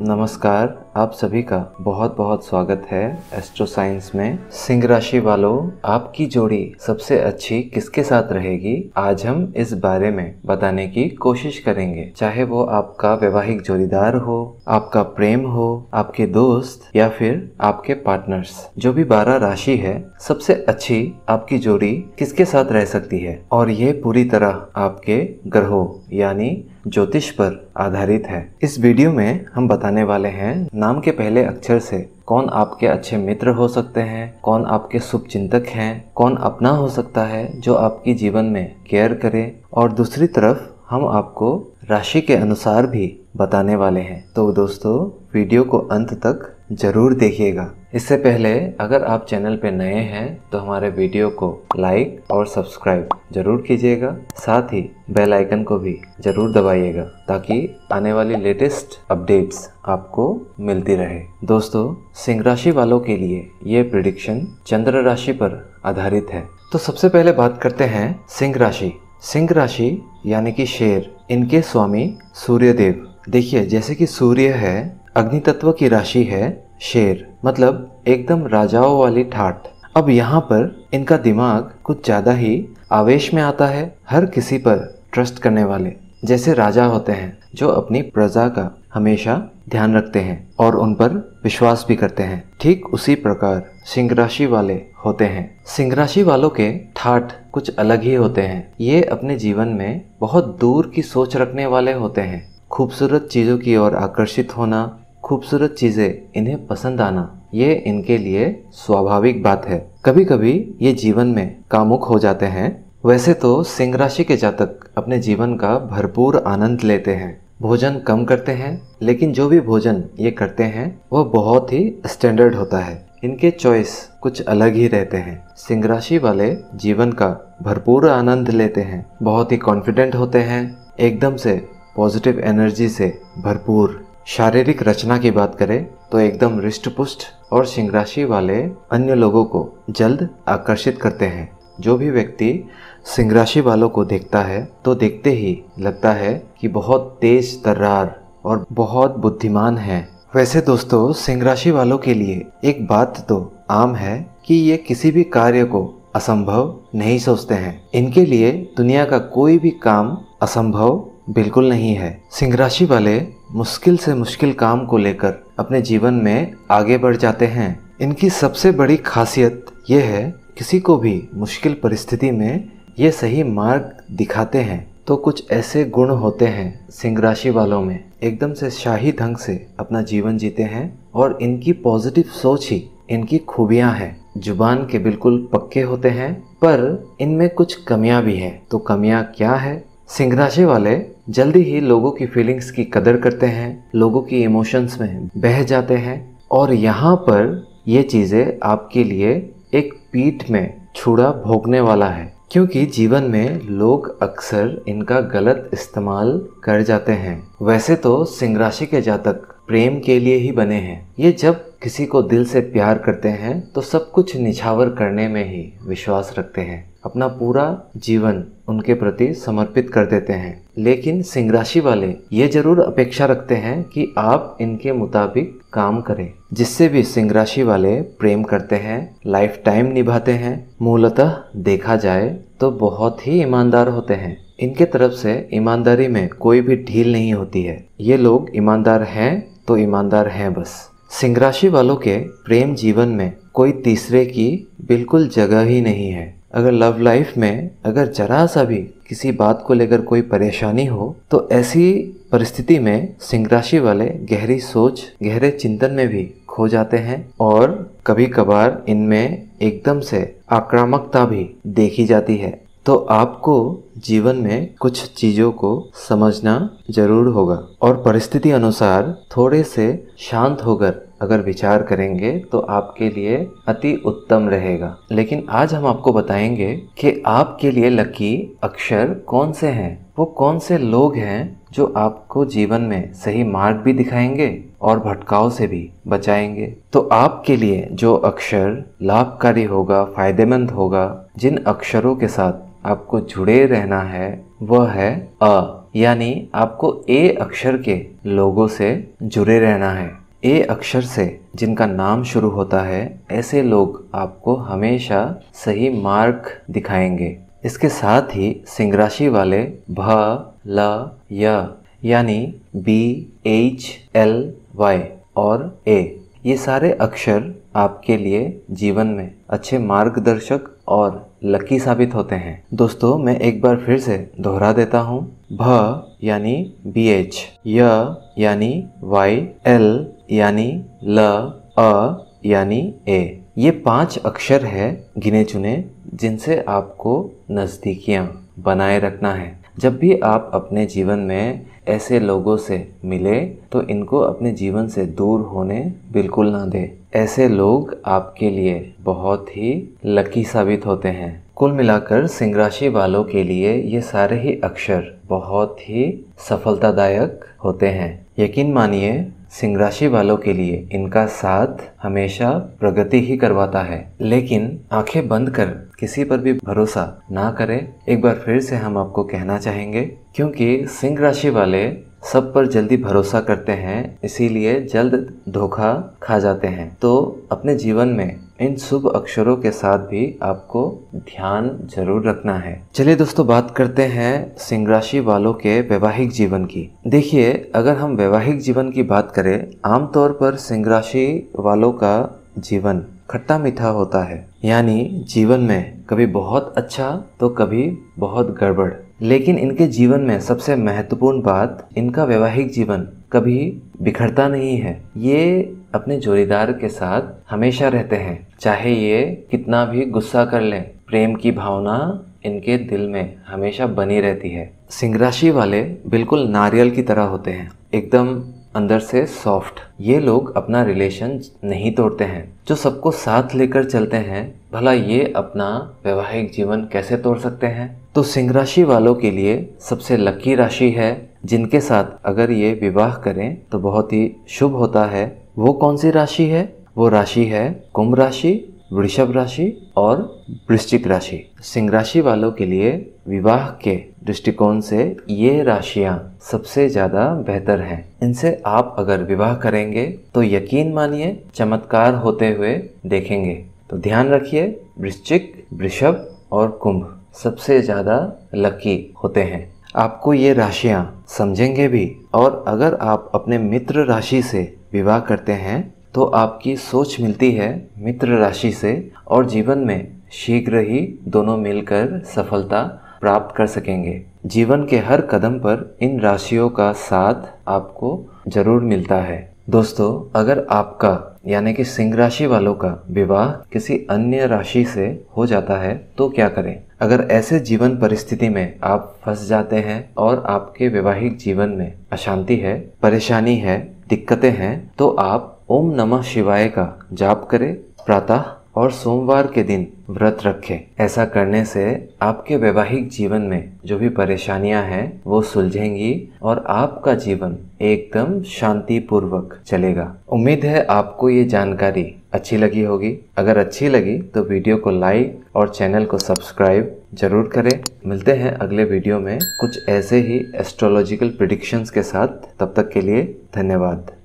नमस्कार, आप सभी का बहुत बहुत स्वागत है एस्ट्रो साइंस में। सिंह राशि वालों, आपकी जोड़ी सबसे अच्छी किसके साथ रहेगी, आज हम इस बारे में बताने की कोशिश करेंगे। चाहे वो आपका वैवाहिक जोड़ीदार हो, आपका प्रेम हो, आपके दोस्त या फिर आपके पार्टनर्स, जो भी 12 राशि है, सबसे अच्छी आपकी जोड़ी किसके साथ रह सकती है। और ये पूरी तरह आपके ग्रहों यानी ज्योतिष पर आधारित है। इस वीडियो में हम बताने वाले हैं नाम के पहले अक्षर से कौन आपके अच्छे मित्र हो सकते हैं, कौन आपके शुभ चिंतक हैं, कौन अपना हो सकता है जो आपकी जीवन में केयर करे। और दूसरी तरफ हम आपको राशि के अनुसार भी बताने वाले हैं। तो दोस्तों, वीडियो को अंत तक जरूर देखिएगा। इससे पहले अगर आप चैनल पे नए हैं तो हमारे वीडियो को लाइक और सब्सक्राइब जरूर कीजिएगा, साथ ही बेल आइकन को भी जरूर दबाइएगा ताकि आने वाली लेटेस्ट अपडेट्स आपको मिलती रहे। दोस्तों, सिंह राशि वालों के लिए ये प्रेडिक्शन चंद्र राशि पर आधारित है। तो सबसे पहले बात करते हैं सिंह राशि। सिंह राशि यानी कि शेर, इनके स्वामी सूर्यदेव। देखिए, जैसे कि सूर्य है, अग्नि तत्व की राशि है शेर, मतलब एकदम राजाओं वाली ठाट। अब यहाँ पर इनका दिमाग कुछ ज्यादा ही आवेश में आता है, हर किसी पर ट्रस्ट करने वाले, जैसे राजा होते हैं जो अपनी प्रजा का हमेशा ध्यान रखते हैं और उन पर विश्वास भी करते हैं। ठीक उसी प्रकार सिंह राशि वाले होते हैं। सिंह राशि वालों के ठाट कुछ अलग ही होते हैं। ये अपने जीवन में बहुत दूर की सोच रखने वाले होते हैं। खूबसूरत चीजों की ओर आकर्षित होना, खूबसूरत चीजें इन्हें पसंद आना, ये इनके लिए स्वाभाविक बात है। कभी कभी ये जीवन में कामुक हो जाते हैं। वैसे तो सिंह राशि के जातक अपने जीवन का भरपूर आनंद लेते हैं, भोजन कम करते हैं, लेकिन जो भी भोजन ये करते हैं वह बहुत ही स्टैंडर्ड होता है। इनके चॉइस कुछ अलग ही रहते हैं। सिंह राशि वाले जीवन का भरपूर आनंद लेते हैं, बहुत ही कॉन्फिडेंट होते हैं, एकदम से पॉजिटिव एनर्जी से भरपूर। शारीरिक रचना की बात करें तो एकदम हृष्ट-पुष्ट, और सिंह राशि वाले अन्य लोगों को जल्द आकर्षित करते हैं। जो भी व्यक्ति सिंह राशि वालों को देखता है तो देखते ही लगता है कि बहुत तेज तर्रार और बहुत बुद्धिमान है। वैसे दोस्तों, सिंह राशि वालों के लिए एक बात तो आम है कि ये किसी भी कार्य को असंभव नहीं सोचते हैं। इनके लिए दुनिया का कोई भी काम असंभव बिल्कुल नहीं है। सिंह राशि वाले मुश्किल से मुश्किल काम को लेकर अपने जीवन में आगे बढ़ जाते हैं। इनकी सबसे बड़ी खासियत यह है, किसी को भी मुश्किल परिस्थिति में ये सही मार्ग दिखाते हैं। तो कुछ ऐसे गुण होते हैं सिंह राशि वालों में। एकदम से शाही ढंग से अपना जीवन जीते हैं और इनकी पॉजिटिव सोच ही इनकी खूबियां हैं। जुबान के बिल्कुल पक्के होते हैं, पर इनमें कुछ कमियां भी हैं। तो कमियां क्या है? सिंह राशि वाले जल्दी ही लोगों की फीलिंग्स की कदर करते हैं, लोगों की इमोशंस में बह जाते हैं, और यहाँ पर ये चीज़ें आपके लिए एक पीठ में छुरा भोंकने वाला है, क्योंकि जीवन में लोग अक्सर इनका गलत इस्तेमाल कर जाते हैं। वैसे तो सिंह राशि के जातक प्रेम के लिए ही बने हैं। ये जब किसी को दिल से प्यार करते हैं तो सब कुछ निछावर करने में ही विश्वास रखते हैं, अपना पूरा जीवन उनके प्रति समर्पित कर देते हैं। लेकिन सिंह राशि वाले ये जरूर अपेक्षा रखते हैं कि आप इनके मुताबिक काम करें। जिससे भी सिंह राशि वाले प्रेम करते हैं, लाइफ टाइम निभाते हैं, मूलतः देखा जाए तो बहुत ही ईमानदार होते हैं। इनके तरफ से ईमानदारी में कोई भी ढील नहीं होती है। ये लोग ईमानदार हैं तो ईमानदार हैं बस। सिंह राशि वालों के प्रेम जीवन में कोई तीसरे की बिल्कुल जगह ही नहीं है। अगर लव लाइफ में अगर जरा सा भी किसी बात को लेकर कोई परेशानी हो तो ऐसी परिस्थिति में सिंह राशि वाले गहरी सोच, गहरे चिंतन में भी खो जाते हैं, और कभी कभार इनमें एकदम से आक्रामकता भी देखी जाती है। तो आपको जीवन में कुछ चीज़ों को समझना जरूर होगा, और परिस्थिति अनुसार थोड़े से शांत होकर अगर विचार करेंगे तो आपके लिए अति उत्तम रहेगा। लेकिन आज हम आपको बताएंगे कि आपके लिए लकी अक्षर कौन से हैं, वो कौन से लोग हैं जो आपको जीवन में सही मार्ग भी दिखाएंगे और भटकाव से भी बचाएंगे। तो आपके लिए जो अक्षर लाभकारी होगा, फायदेमंद होगा, जिन अक्षरों के साथ आपको जुड़े रहना है, वह है अ, यानी आपको ए अक्षर के लोगों से जुड़े रहना है। ए अक्षर से जिनका नाम शुरू होता है ऐसे लोग आपको हमेशा सही मार्ग दिखाएंगे। इसके साथ ही सिंह राशि वाले भ, ल, य यानी B, H, L, Y और A ये सारे अक्षर आपके लिए जीवन में अच्छे मार्गदर्शक और लकी साबित होते हैं। दोस्तों मैं एक बार फिर से दोहरा देता हूँ। भ यानी BH, य यानी Y, L यानी L, अ यानी A। ये 5 अक्षर है गिने चुने जिनसे आपको नज़दीकियाँ बनाए रखना है। जब भी आप अपने जीवन में ऐसे लोगों से मिले तो इनको अपने जीवन से दूर होने बिल्कुल ना दे। ऐसे लोग आपके लिए बहुत ही लकी साबित होते हैं। कुल मिलाकर सिंह राशि वालों के लिए ये सारे ही अक्षर बहुत ही सफलतादायक होते हैं। यकीन मानिए सिंह राशि वालों के लिए इनका साथ हमेशा प्रगति ही करवाता है। लेकिन आंखें बंद कर किसी पर भी भरोसा ना करें, एक बार फिर से हम आपको कहना चाहेंगे, क्योंकि सिंह राशि वाले सब पर जल्दी भरोसा करते हैं, इसीलिए जल्द धोखा खा जाते हैं। तो अपने जीवन में इन शुभ अक्षरों के साथ भी आपको ध्यान जरूर रखना है। चलिए दोस्तों बात करते हैं सिंह राशि वालों के वैवाहिक जीवन की। देखिए अगर हम वैवाहिक जीवन की बात करें, आमतौर पर सिंह राशि वालों का जीवन खट्टा मीठा होता है, यानी जीवन में कभी बहुत अच्छा तो कभी बहुत गड़बड़। लेकिन इनके जीवन में सबसे महत्वपूर्ण बात, इनका वैवाहिक जीवन कभी बिखरता नहीं है। ये अपने जोड़ीदार के साथ हमेशा रहते हैं, चाहे ये कितना भी गुस्सा कर लें, प्रेम की भावना इनके दिल में हमेशा बनी रहती है। सिंह राशि वाले बिल्कुल नारियल की तरह होते हैं, एकदम अंदर से सॉफ्ट। ये लोग अपना रिलेशन नहीं तोड़ते हैं। जो सबको साथ लेकर चलते हैं, भला ये अपना वैवाहिक जीवन कैसे तोड़ सकते हैं? तो सिंह राशि वालों के लिए सबसे लकी राशि है जिनके साथ अगर ये विवाह करें तो बहुत ही शुभ होता है। वो कौन सी राशि है? वो राशि है कुंभ राशि, वृषभ राशि और वृश्चिक राशि। सिंह राशि वालों के लिए विवाह के दृष्टिकोण से ये राशियाँ सबसे ज़्यादा बेहतर हैं। इनसे आप अगर विवाह करेंगे तो यकीन मानिए चमत्कार होते हुए देखेंगे। तो ध्यान रखिए, वृश्चिक, वृषभ और कुंभ सबसे ज़्यादा लकी होते हैं। आपको ये राशियाँ समझेंगे भी, और अगर आप अपने मित्र राशि से विवाह करते हैं तो आपकी सोच मिलती है मित्र राशि से, और जीवन में शीघ्र ही दोनों मिलकर सफलता प्राप्त कर सकेंगे। जीवन के हर कदम पर इन राशियों का साथ आपको जरूर मिलता है। दोस्तों अगर आपका यानी कि सिंह राशि वालों का विवाह किसी अन्य राशि से हो जाता है तो क्या करें? अगर ऐसे जीवन परिस्थिति में आप फंस जाते हैं और आपके वैवाहिक जीवन में अशांति है, परेशानी है, दिक्कतें हैं, तो आप ओम नमः शिवाय का जाप करें प्रातः, और सोमवार के दिन व्रत रखें। ऐसा करने से आपके वैवाहिक जीवन में जो भी परेशानियां हैं वो सुलझेंगी और आपका जीवन एकदम शांतिपूर्वक चलेगा। उम्मीद है आपको ये जानकारी अच्छी लगी होगी। अगर अच्छी लगी तो वीडियो को लाइक और चैनल को सब्सक्राइब जरूर करें। मिलते हैं अगले वीडियो में कुछ ऐसे ही एस्ट्रोलॉजिकल प्रेडिक्शंस के साथ। तब तक के लिए धन्यवाद।